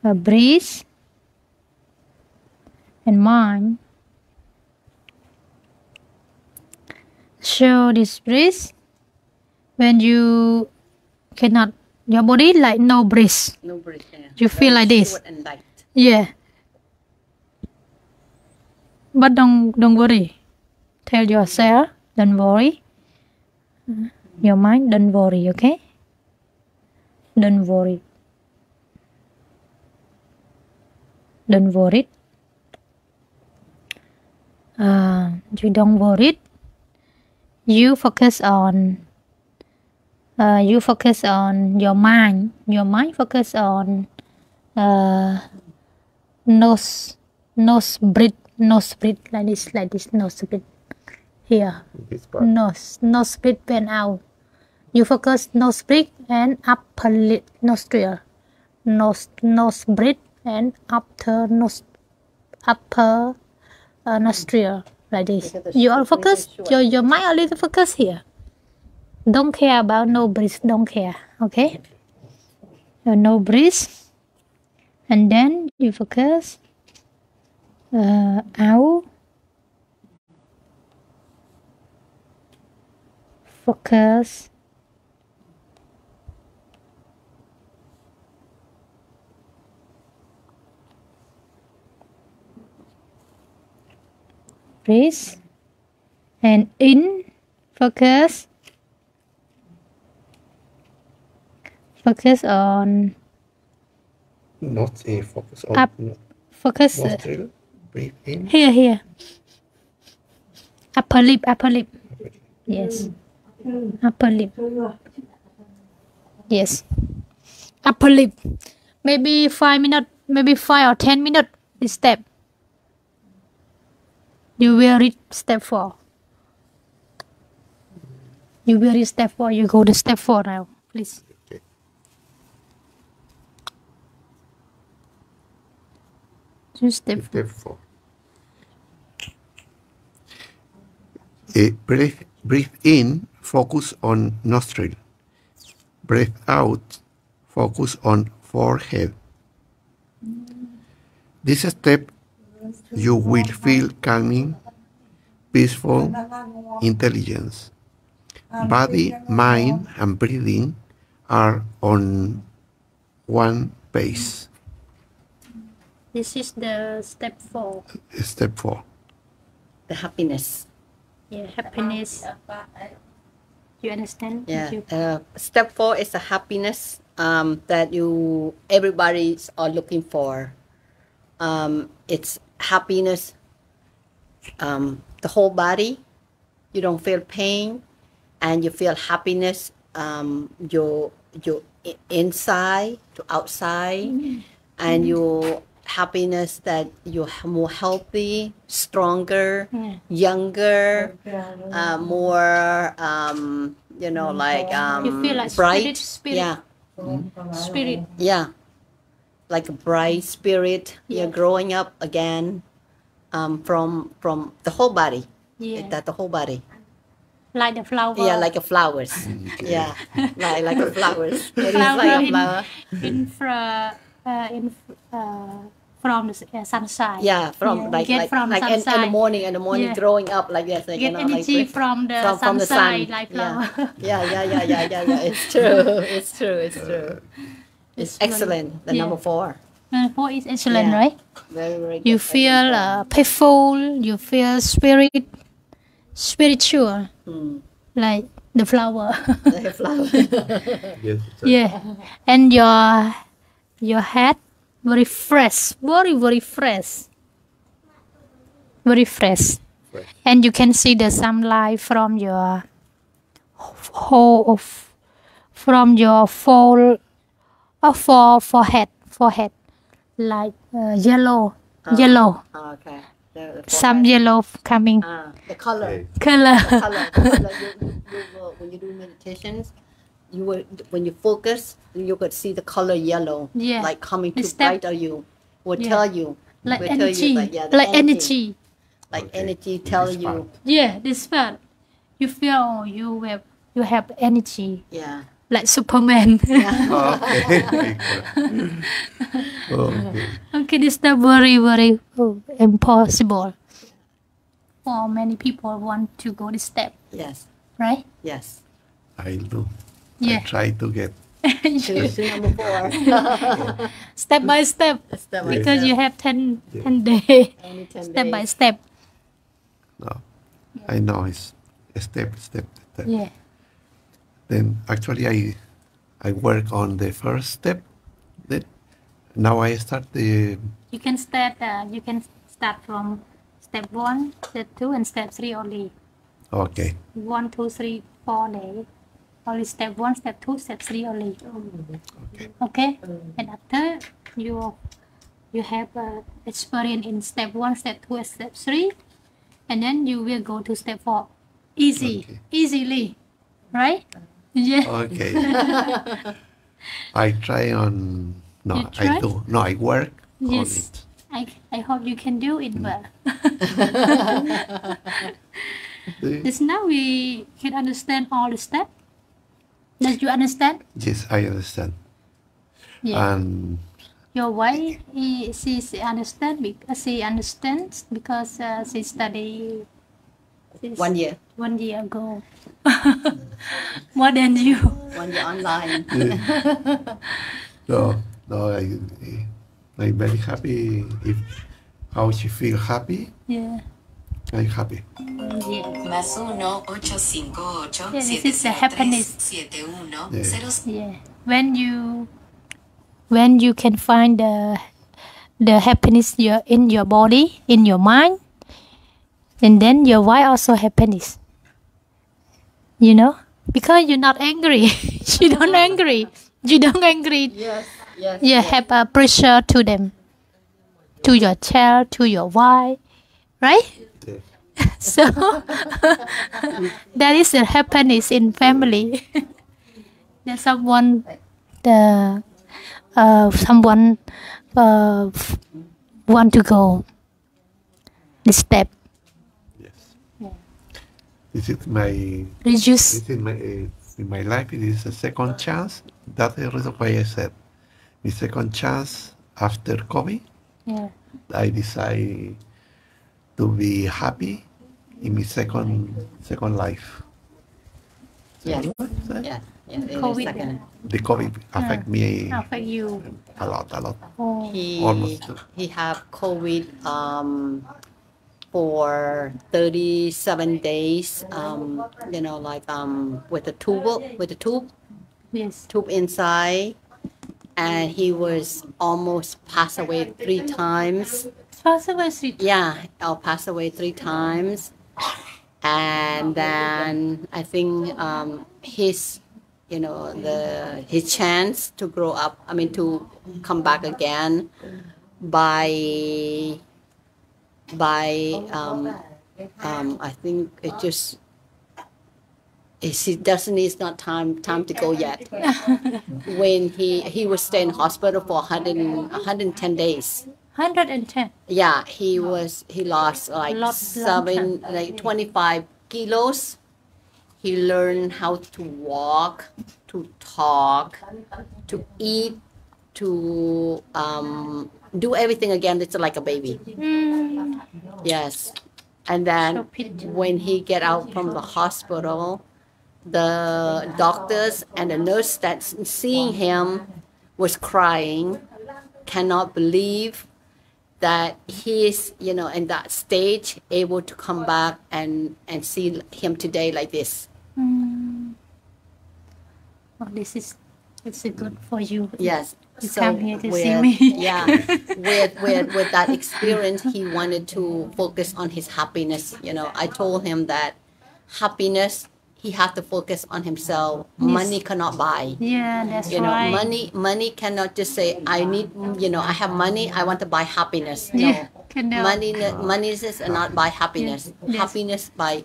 a breath, and mind. Show this breath. When you cannot, your body like no breath. No breath. Yeah. You feel like this. Yeah. But don't don't worry. Tell yourself, don't worry. Your mind, don't worry. Okay. Don't worry. Don't worry. Uh, you don't worry. You focus on. Uh, you focus on your mind. Your mind focus on uh, nose, nose breath, nose breath like this, like this nose breath here. This part. Nose, nose breath went out. You focus nose breath and upper lip nostril, nose, nose breath and upper nose, upper uh, nostril, like this. You are focused, your, your mind a little focused here. Don't care about no breeze, don't care, okay? No breeze. And then you focus uh, out. Focus. Breathe. And in. Focus. Focus on. Not a focus on. Up. No. Focus. Nostril. Breathe in. Here, here. Upper lip, upper lip. Upper lip. Yes. Upper lip. Yes. Upper lip. Maybe five minutes, maybe five or ten minutes this step. You will reach step four. You will reach step four. You go to step four now, please. Okay. Just step, step four. Uh, breathe, breathe in. Focus on nostril. Breathe out. Focus on forehead. This step you will feel calming, peaceful intelligence. Body, mind, and breathing are on one pace. This is the step four. Step four. The happiness. Yeah, happiness. You understand? Yeah. You? Uh, step four is a happiness um, that you everybody's are looking for. Um, it's happiness. Um, the whole body. You don't feel pain, and you feel happiness. Um, you you inside to outside, mm-hmm. and mm-hmm. you happiness that you're more healthy, stronger, yeah. younger, uh, more, um, you know, like, um, you feel like bright. Spirit, spirit. Yeah. Mm-hmm. Spirit. Yeah. Like a bright spirit. Yeah. You're growing up again um, from from the whole body. Yeah. That the whole body. Like the flowers. Yeah, like a flowers. Okay. Yeah. Like, like a flowers. It flower is like a flower. In, in fra Uh, in, uh, from the sunshine. Yeah, from yeah. like, like, from like in, in the morning, in the morning, yeah. growing up like yes, like, get you know, energy like, from the from, from the sun. Like yeah. yeah, yeah, yeah, yeah, yeah, yeah. It's true. It's true. It's true. It's, it's excellent. The yeah. number four. Number four is excellent, yeah. right? Very, very good. You feel uh, peaceful. You feel spirit, spiritual, hmm. like the flower. The flower. Yes, yeah, and your. Your head very fresh, very very fresh, very fresh, fresh. And you can see the sunlight from your whole of from your full of for forehead, forehead like uh, yellow, oh. yellow. Oh, okay. The, the some yellow coming. Ah, the color. Color. The color. The color. You, you, you, when you do meditations. You will, when you focus, you could see the color yellow, yeah. like coming to step, brighter you, will yeah. tell you. Like will energy. Tell you like, yeah, like energy. energy. Like okay. energy tell this you. Part. Yeah, this part. You feel you have, you have energy. Yeah. Like Superman. Yeah. Oh, okay. Oh, okay. Okay, this is not very, very oh, impossible. For many people want to go this step. Yes. Right? Yes. I do. Yeah. I try to get number four. Step by step. Step by because step. You have ten, yeah. ten days. ten step days. By step. No, yeah. I know it's step, step, step. Yeah. Then actually, I I work on the first step. Then now I start the. You can start. Uh, you can start from step one, step two, and step three only. Okay. One, two, three, four days. Only step one, step two, step three only. Okay. Okay. And after you, you have uh, experience in step one, step two, and step three, and then you will go to step four, easy, okay. easily, right? Yeah. Okay. I try on. No, try? I do. No, I work yes, it. I, I hope you can do it mm. well. Just now we can understand all the steps. Does you understand? Yes, I understand. Yeah. Um, Your wife, he, she, she understand because she understands because uh, she studied one year. One year ago. More than you. One year online. Yeah. No, no, I, I'm very happy if how she feel happy. Yeah. I'm happy. Yeah. Más uno ocho cinco ocho siete siete uno cero. Yeah. When you, when you can find the, the happiness in your body, in your mind, and then your wife also happiness. You know, because you're not angry. You don't angry. You don't angry. Yes. Yes. You yes. have a pressure to them, to your child, to your wife, right? So that is the happiness in family. That someone, the uh, someone uh, want to go this step. Yes. Yeah. This is my. Reduce. This is my uh, in my life. It is a second chance. That's the reason why I said, the second chance after COVID. Yeah. I decide to be happy in my second second life. Yes. Yeah. Yeah. COVID. The COVID affect uh, me affect you a lot, a lot. Oh. He Almost. he have COVID um for thirty seven days. Um, you know, like um with a tube with a tube. Yes. Tube inside, and he was almost passed away three times. Pass away three times. Yeah, I'll pass away three times, and then I think um, his, you know, the his chance to grow up. I mean, to come back again by by um, um, I think it just it doesn't. It's not time time to go yet. When he he was staying in hospital for one hundred ten days. one hundred ten. Yeah, he was. He lost like lot, seven, like twenty-five kilos. He learned how to walk, to talk, to eat, to um, do everything again. It's like a baby. Mm. Yes, and then when he get out from the hospital, the doctors and the nurse that's seeing him was crying, cannot believe that he is, you know, in that stage, able to come back and, and see him today like this. Mm. Well, this is, it's good for you. Yes. You so come here to with, see me. Yeah. with, with, with that experience, he wanted to focus on his happiness. You know, I told him that happiness, he has to focus on himself. Money cannot buy. Yeah, that's you know, right. Money, money cannot just say, I need, you know, I have money, I want to buy happiness. No. Yeah, cannot. Money, money is not buy happiness. Yes. Happiness by,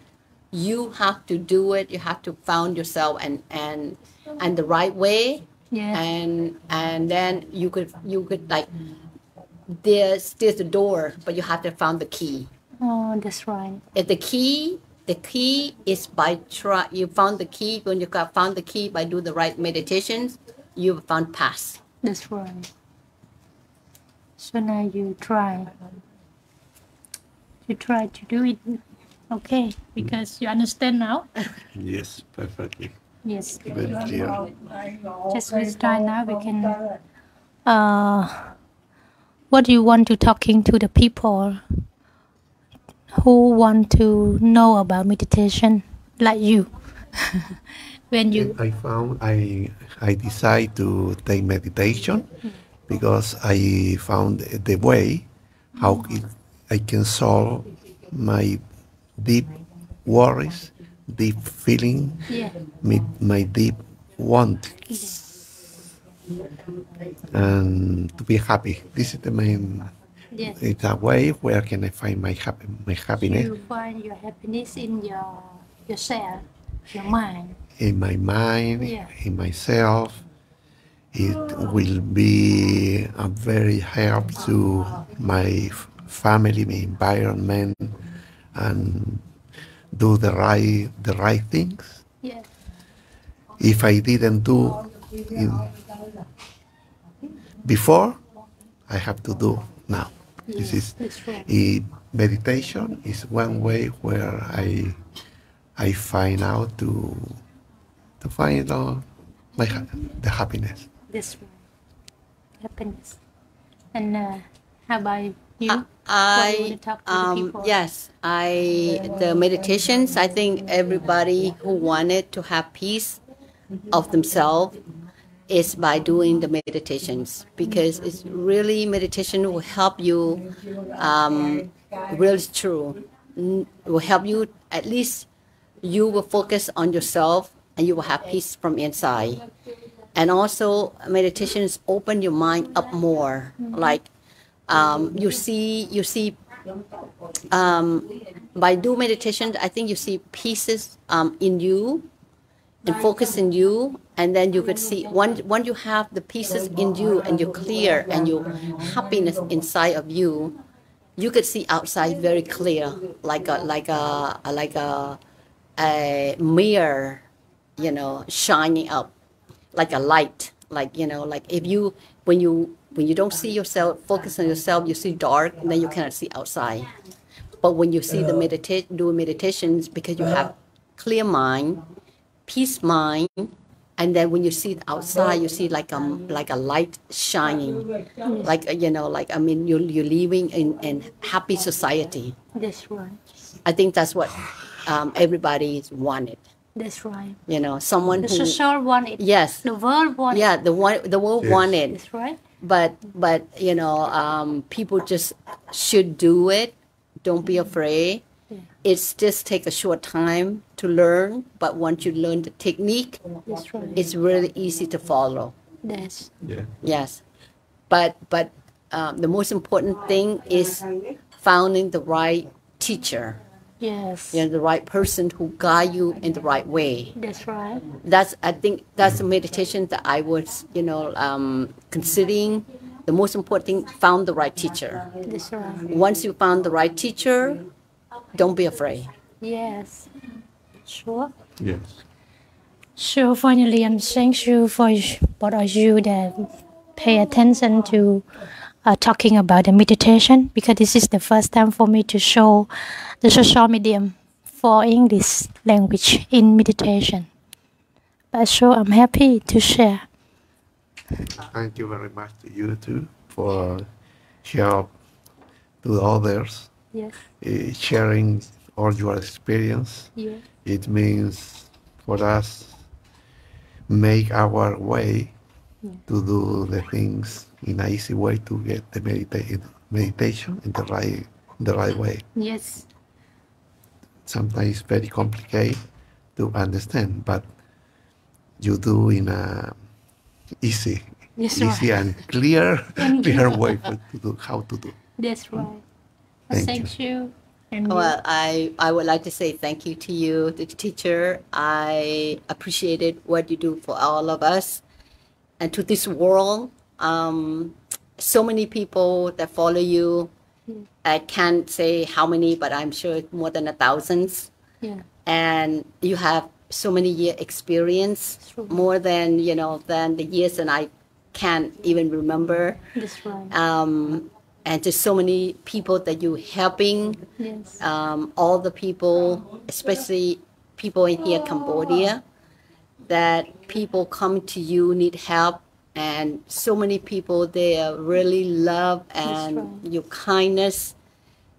you have to do it. You have to found yourself and and and the right way. Yeah. And and then you could you could like, there's there's the door, but you have to find the key. Oh, that's right. If the key. The key is by try. You found the key when you got found the key by do the right meditations. You found path. That's right. So now you try. You try to do it, okay? Because you understand now. Yes, perfectly. Yes. Very clear. Just with time now we can. Uh, what do you want to talking to the people who want to know about meditation like you? When you I found I I decide to take meditation because I found the way how it, I can solve my deep worries, deep feeling, yeah. my, my deep want, yeah. and to be happy. This is the main. Yes. It's a way where can I find my happy, my happiness. You find your happiness in your yourself, your mind. In my mind, yeah. in myself, It will be a very help to my family, my environment, and do the right the right things. Yes. If I didn't do it before, I have to do now. Yes, this is it, meditation is one way where I I find out to to find out my the happiness. This one. Happiness. And uh, how about you? I, you want to talk to um, the yes, I the meditations. I think everybody who wanted to have peace of themselves is by doing the meditations, because it's really meditation will help you. Um, really true, will help you. At least you will focus on yourself, and you will have peace from inside. And also, meditations open your mind up more. Like um, you see, you see. Um, by do meditation, I think you see pieces um, in you, and focus in you, and then you could see. Once once you have the pieces in you, and you're clear, and your happiness inside of you, you could see outside very clear, like a like a like a, a mirror, you know, shining up. Like a light, like, you know, like if you, when you, when you don't see yourself, focus on yourself, you see dark, and then you cannot see outside. But when you see the meditate, do meditations, because you have clear mind, peace mind, and then when you see it outside, you see like a, like a light shining, like, you know, like, I mean, you're, you're living in, in happy society. That's right. I think that's what um, everybody wanted. That's right. You know, someone the who... The social wanted. Yes. The world wanted. Yeah, the, one, the world yes. wanted. That's right. But, but you know, um, people just should do it. Don't be afraid. Yeah. It's just take a short time to learn, but once you learn the technique, that's right. It's really easy to follow. Yes. Yeah. Yes. But, but um, the most important thing is finding the right teacher. Yes. You're the right person who guide you in the right way. That's right. That's, I think that's the meditation that I was, you know, um, considering. The most important thing, found the right teacher. That's right. Once you found the right teacher, don't be afraid. Yes. Sure. Yes. So finally, I'm thankful for both of you that pay attention to Uh, talking about the meditation, because this is the first time for me to show the social medium for English language in meditation. But sure, I'm happy to share. Thank you very much to you too for share to others. Yes. Uh, sharing all your experience. Yeah. It means for us make our way. Yeah. To do the things in an easy way, to get the medita meditation in the right the right way. Yes. Sometimes it's very complicated to understand, but you do in a easy, yes, easy right. and clear, clear way for, to do how to do. That's right. Thank, thank you. you. And well, I, I would like to say thank you to you, the teacher. I appreciated what you do for all of us. And to this world, um, so many people that follow you. Mm. I can't say how many, but I'm sure it's more than a thousand. Yeah. And you have so many year experience, sure. more than you know than the years that I can't even remember. That's right. Um, and just so many people that you helping. Yes. Um, all the people, especially people in here, Cambodia. That people come to you, need help, and so many people there really love and right. your kindness,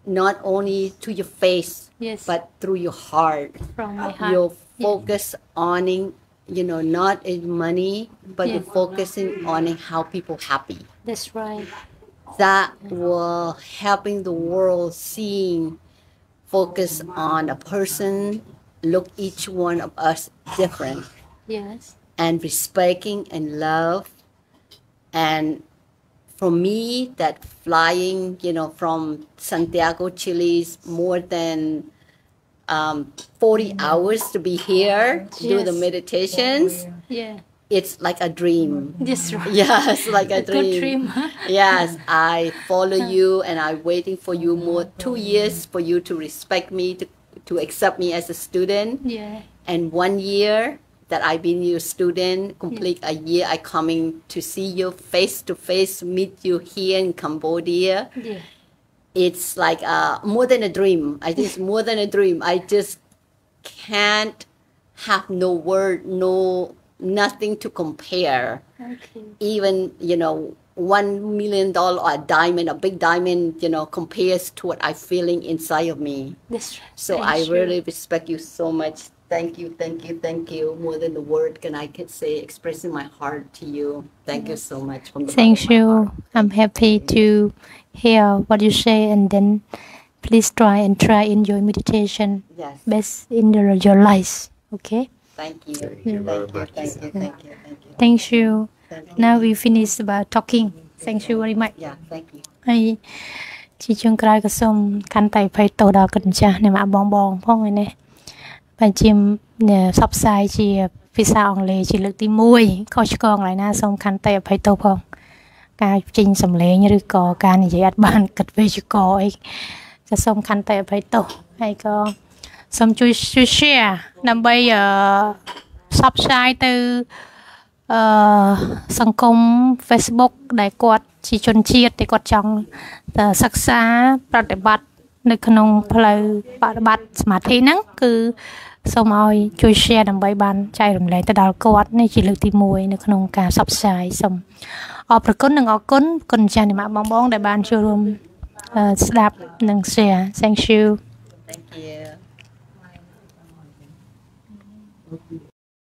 not only to your face, yes. but through your heart. From my heart. Your focus yeah. on, you know, not in money, but yeah. you're focusing on how people happy. That's right. That yeah. will helping the world seeing, focus on a person, look each one of us different. Yes. And respecting and love. And for me, that flying, you know, from Santiago, Chile is more than um, forty hours to be here, yes. do the meditations. Yeah. it's like a dream. Yes, right. Yes, like a dream. Good dream. Yes, I follow you and I'm waiting for you more two years for you to respect me, to, to accept me as a student. Yeah. And one year that I've been your student, complete yeah. a year, I coming to see you face to face, meet you here in Cambodia. Yeah. It's like uh, more than a dream. I think it's more than a dream. I just can't have no word, no nothing to compare. Okay. Even, you know, one million dollar or a diamond, a big diamond, you know, compares to what I'm feeling inside of me. That's right. So I really respect you so much. Thank you, thank you, thank you. More than the word can I can say, expressing my heart to you. Thank you so much. From the thank you. I'm happy to hear what you say, and then please try and try in your meditation. Yes. Best in the, your life. Okay. Thank you. Thank you very much. Thank you. Thank you. Thank you. Now we finish about talking. Thank you very much. Yeah. Thank you. I. Chị Trương Crai có xong khăn tay phải tàu đào cần cha này mà bong bong phong này này. ปัจจุบันเนี่ยซับไซด์ជាភាសាអង់គ្លេសជាលើកទី 1 ខុសឆ្គងឡើយណាសូមខន្តីអភ័យទោសផងការជិញសម្លេងឬក៏ការនិយាយអត់បានកាត់វេចកអី សង្គមFacebookដែលគាត់ជាជនជាតិដែលគាត់ចង់សិក្សាប្រតិបត្តិនៅក្នុងផ្លូវបរិបត្តិសមាធិហ្នឹងគឺ សូមឲ្យជួយ share ដើម្បីបានចែករំលែកទៅដល់គាត់នេះជាលើកទី 1 នៅក្នុងការ subscribe សូមអរគុណនិងអរគុណគុណចាស់អ្នកម៉ាក់បងបងដែលបានចូលរួមស្ដាប់និង share thank you thank you